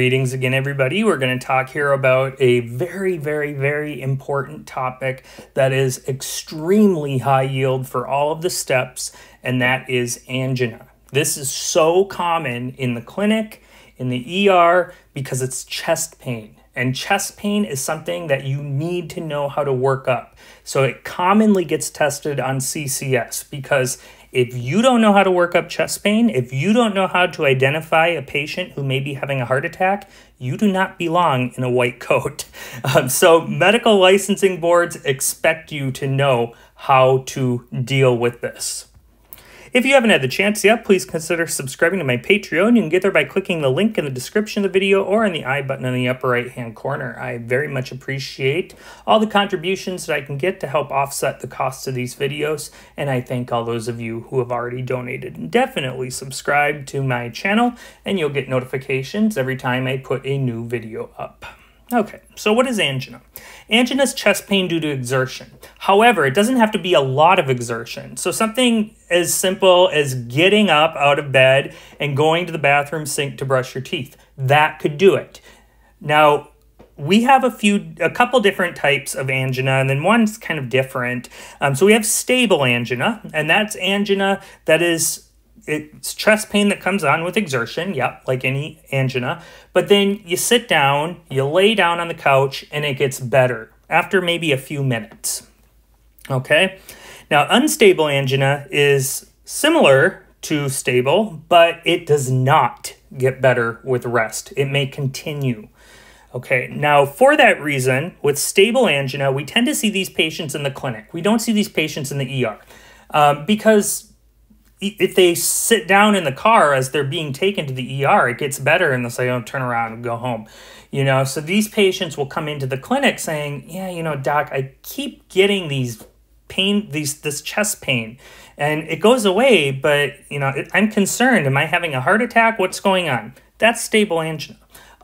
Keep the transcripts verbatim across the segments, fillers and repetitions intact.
Greetings again, everybody. We're going to talk here about a very, very, very important topic that is extremely high yield for all of the steps, and that is angina. This is so common in the clinic, in the E R, because it's chest pain. And chest pain is something that you need to know how to work up. So it commonly gets tested on C C S because if you don't know how to work up chest pain, if you don't know how to identify a patient who may be having a heart attack, you do not belong in a white coat. Um, so medical licensing boards expect you to know how to deal with this. If you haven't had the chance yet, please consider subscribing to my Patreon. You can get there by clicking the link in the description of the video or in the I button in the upper right-hand corner. I very much appreciate all the contributions that I can get to help offset the costs of these videos, and I thank all those of you who have already donated. And definitely subscribe to my channel, and you'll get notifications every time I put a new video up. Okay, so what is angina? Angina is chest pain due to exertion. However, it doesn't have to be a lot of exertion. So something as simple as getting up out of bed and going to the bathroom sink to brush your teeth, that could do it. Now, we have a few, a couple different types of angina, and then one's kind of different. Um, so we have stable angina, and that's angina that is it's chest pain that comes on with exertion, yep, like any angina. But then you sit down, you lay down on the couch, and it gets better after maybe a few minutes. Okay? Now, unstable angina is similar to stable, but it does not get better with rest. It may continue. Okay, now for that reason, with stable angina, we tend to see these patients in the clinic. We don't see these patients in the E R um, because if they sit down in the car as they're being taken to the E R, it gets better and they'll say, oh, turn around and go home. You know, so these patients will come into the clinic saying, yeah, you know, doc, I keep getting these pain, these this chest pain, and it goes away, but, you know, I'm concerned. Am I having a heart attack? What's going on? That's stable angina.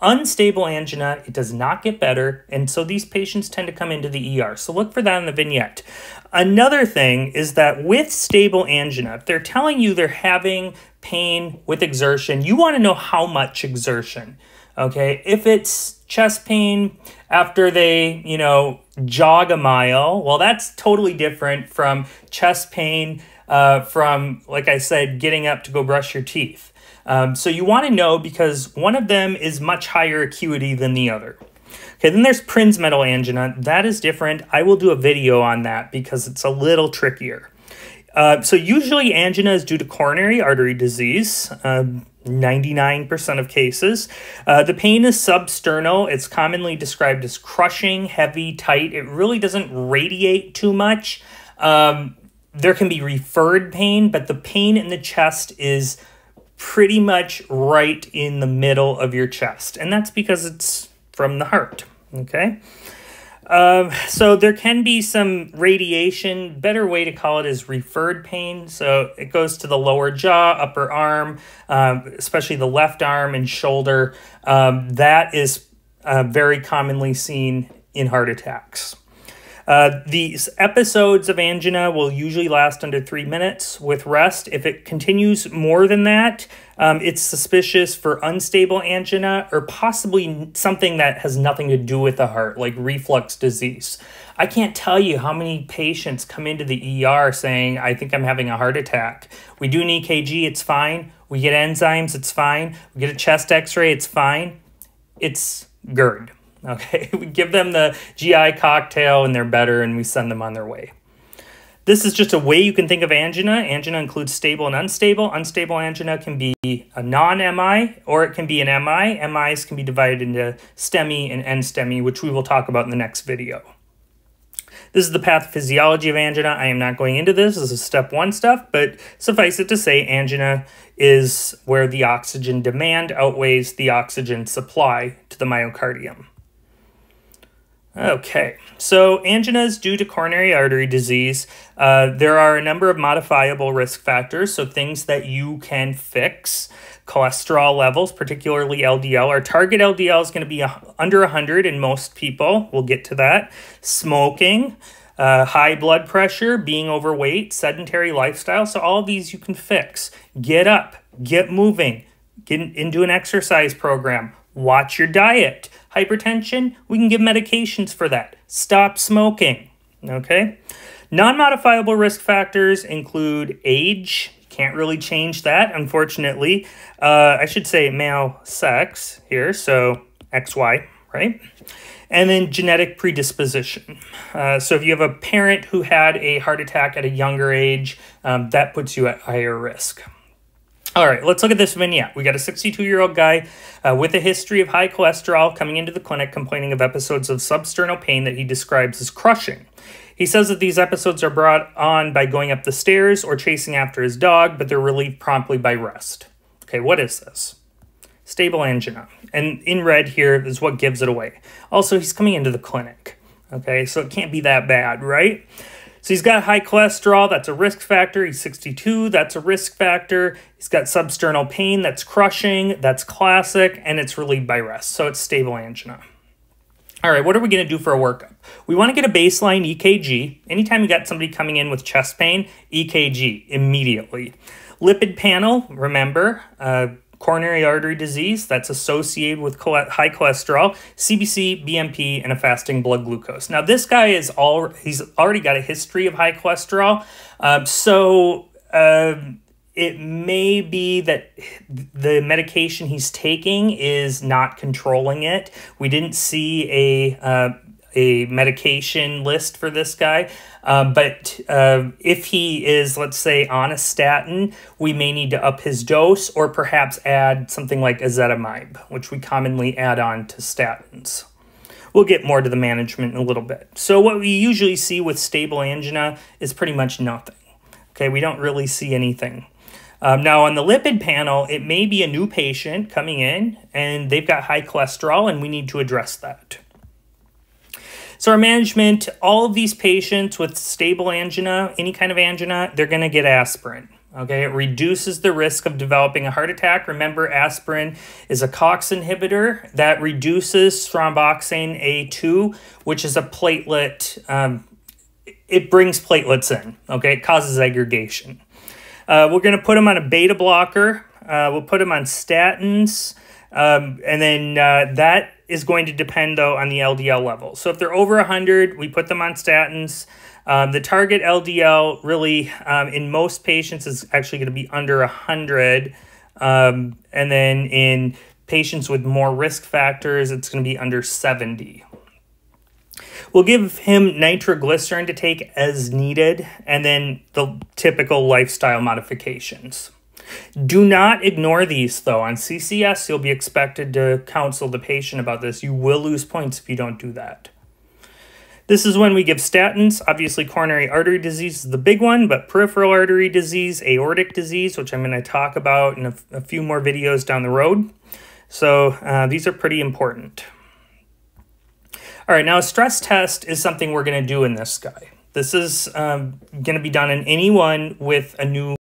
Unstable angina, it does not get better, and so these patients tend to come into the E R. So look for that in the vignette. Another thing is that with stable angina, if they're telling you they're having pain with exertion, you want to know how much exertion, okay? If it's chest pain after they, you know, jog a mile, well, that's totally different from chest pain uh, from, like I said, getting up to go brush your teeth. Um, so you want to know because one of them is much higher acuity than the other. Okay, then there's Prinzmetal angina. That is different. I will do a video on that because it's a little trickier. Uh, so usually angina is due to coronary artery disease, ninety-nine percent um, of cases. Uh, the pain is substernal. It's commonly described as crushing, heavy, tight. It really doesn't radiate too much. Um, there can be referred pain, but the pain in the chest is pretty much right in the middle of your chest. And that's because it's from the heart, okay? Um, so there can be some radiation. Better way to call it is referred pain. So it goes to the lower jaw, upper arm, um, especially the left arm and shoulder. Um, that is uh, very commonly seen in heart attacks. Uh, these episodes of angina will usually last under three minutes with rest. If it continues more than that, um, it's suspicious for unstable angina or possibly something that has nothing to do with the heart, like reflux disease. I can't tell you how many patients come into the E R saying, I think I'm having a heart attack. We do an E K G, it's fine. We get enzymes, it's fine. We get a chest x-ray, it's fine. It's GERD. Okay, we give them the G I cocktail and they're better and we send them on their way. This is just a way you can think of angina. Angina includes stable and unstable. Unstable angina can be a non-M I or it can be an M I. M Is can be divided into STEMI and N STEMI, which we will talk about in the next video. This is the pathophysiology of angina. I am not going into this. This is step one stuff, but suffice it to say angina is where the oxygen demand outweighs the oxygen supply to the myocardium. Okay, so angina is due to coronary artery disease. Uh, there are a number of modifiable risk factors, so things that you can fix. Cholesterol levels, particularly L D L. Our target L D L is going to be under one hundred in most people. We'll get to that. Smoking, uh, high blood pressure, being overweight, sedentary lifestyle. So all of these you can fix. Get up, get moving, get into an exercise program. Watch your diet. Hypertension, we can give medications for that. Stop smoking, okay? Non-modifiable risk factors include age. Can't really change that, unfortunately. Uh, I should say male sex here, so X Y, right? And then genetic predisposition. Uh, so if you have a parent who had a heart attack at a younger age, um, that puts you at higher risk. All right, let's look at this vignette. We got a sixty-two-year-old guy uh, with a history of high cholesterol coming into the clinic complaining of episodes of substernal pain that he describes as crushing. He says that these episodes are brought on by going up the stairs or chasing after his dog, but they're relieved promptly by rest. Okay, what is this? Stable angina. And in red here is what gives it away. Also, he's coming into the clinic. Okay, so it can't be that bad, right? So he's got high cholesterol, that's a risk factor. He's sixty-two, that's a risk factor. He's got substernal pain, that's crushing, that's classic, and it's relieved by rest. So it's stable angina. All right, what are we gonna do for a workup? We wanna get a baseline E K G. Anytime you got somebody coming in with chest pain, E K G immediately. Lipid panel, remember, uh, coronary artery disease, that's associated with high cholesterol, C B C, B M P, and a fasting blood glucose. Now this guy is all, he's already got a history of high cholesterol, uh, so uh, it may be that the medication he's taking is not controlling it. We didn't see a uh, a medication list for this guy, uh, but uh, if he is, let's say, on a statin, we may need to up his dose or perhaps add something like ezetimibe, which we commonly add on to statins. We'll get more to the management in a little bit. So what we usually see with stable angina is pretty much nothing. Okay, we don't really see anything. Um, now, on the lipid panel, it may be a new patient coming in, and they've got high cholesterol, and we need to address that. So our management, all of these patients with stable angina, any kind of angina, they're going to get aspirin. Okay, it reduces the risk of developing a heart attack. Remember, aspirin is a COX inhibitor that reduces thromboxane A two, which is a platelet. Um, it brings platelets in. Okay, it causes aggregation. Uh, we're going to put him on a beta blocker. Uh, we'll put him on statins. Um, and then uh, that is going to depend, though, on the L D L level. So if they're over one hundred, we put them on statins. Um, the target L D L really, um, in most patients, is actually going to be under one hundred. Um, and then in patients with more risk factors, it's going to be under seventy. We'll give him nitroglycerin to take as needed, and then the typical lifestyle modifications. Do not ignore these, though. On C C S, you'll be expected to counsel the patient about this. You will lose points if you don't do that. This is when we give statins. Obviously, coronary artery disease is the big one, but peripheral artery disease, aortic disease, which I'm going to talk about in a, a few more videos down the road. So uh, these are pretty important. All right, now a stress test is something we're going to do in this guy. This is um, going to be done in anyone with a new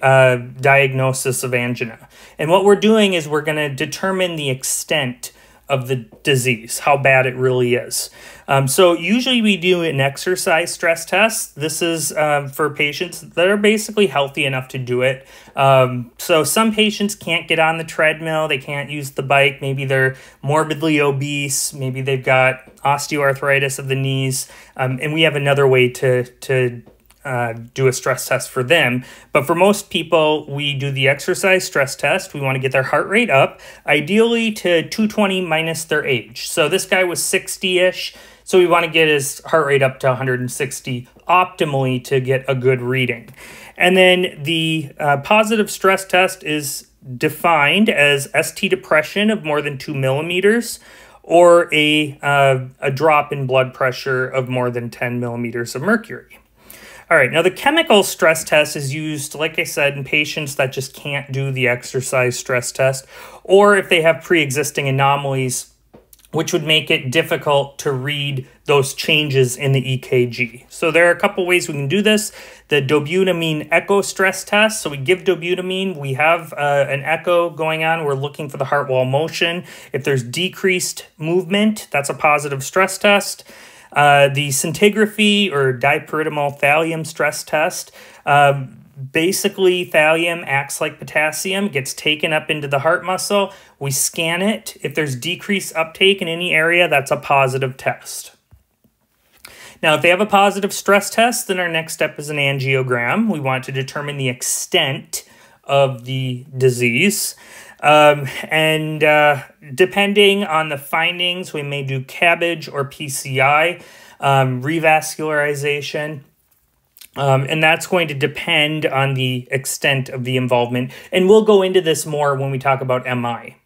uh, diagnosis of angina. And what we're doing is we're going to determine the extent of the disease, how bad it really is. Um, so usually we do an exercise stress test. This is um, for patients that are basically healthy enough to do it. Um, so some patients can't get on the treadmill, they can't use the bike, maybe they're morbidly obese, maybe they've got osteoarthritis of the knees, um, and we have another way to, to Uh, do a stress test for them. But for most people, we do the exercise stress test. We want to get their heart rate up, ideally to two twenty minus their age. So this guy was sixty-ish, so we want to get his heart rate up to one hundred sixty optimally to get a good reading. And then the uh, positive stress test is defined as S T depression of more than two millimeters, or a, uh, a drop in blood pressure of more than ten millimeters of mercury. All right, now the chemical stress test is used, like I said, in patients that just can't do the exercise stress test, or if they have pre-existing anomalies, which would make it difficult to read those changes in the E K G. So there are a couple ways we can do this. The dobutamine echo stress test. So we give dobutamine, we have uh, an echo going on, we're looking for the heart wall motion. If there's decreased movement, that's a positive stress test. Uh, the scintigraphy or dipyridimal thallium stress test, um, Basically, thallium acts like potassium, gets taken up into the heart muscle. We scan it. If there's decreased uptake in any area, that's a positive test. Now, if they have a positive stress test, then our next step is an angiogram. We want to determine the extent of the disease. Um, and uh, depending on the findings, we may do C A B G or P C I, um, revascularization. Um, and that's going to depend on the extent of the involvement. And we'll go into this more when we talk about M I.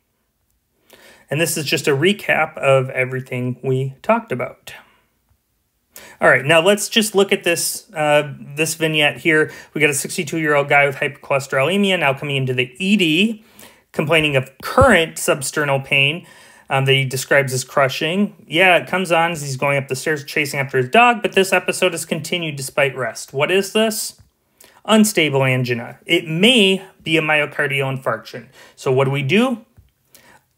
And this is just a recap of everything we talked about. All right, now let's just look at this, uh, this vignette here. We got a sixty-two-year-old guy with hypercholesterolemia now coming into the E D, complaining of current substernal pain um, that he describes as crushing. Yeah, it comes on as he's going up the stairs chasing after his dog, but this episode has continued despite rest. What is this? Unstable angina. It may be a myocardial infarction. So what do we do?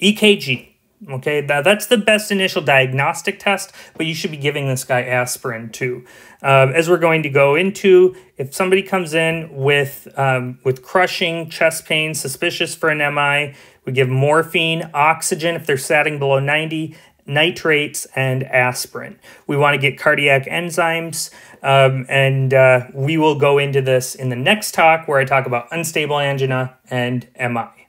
E K G. Okay, now that's the best initial diagnostic test, but you should be giving this guy aspirin too. Uh, as we're going to go into, if somebody comes in with, um, with crushing chest pain, suspicious for an M I, we give morphine, oxygen if they're satting below ninety, nitrates, and aspirin. We want to get cardiac enzymes, um, and uh, we will go into this in the next talk where I talk about unstable angina and M I.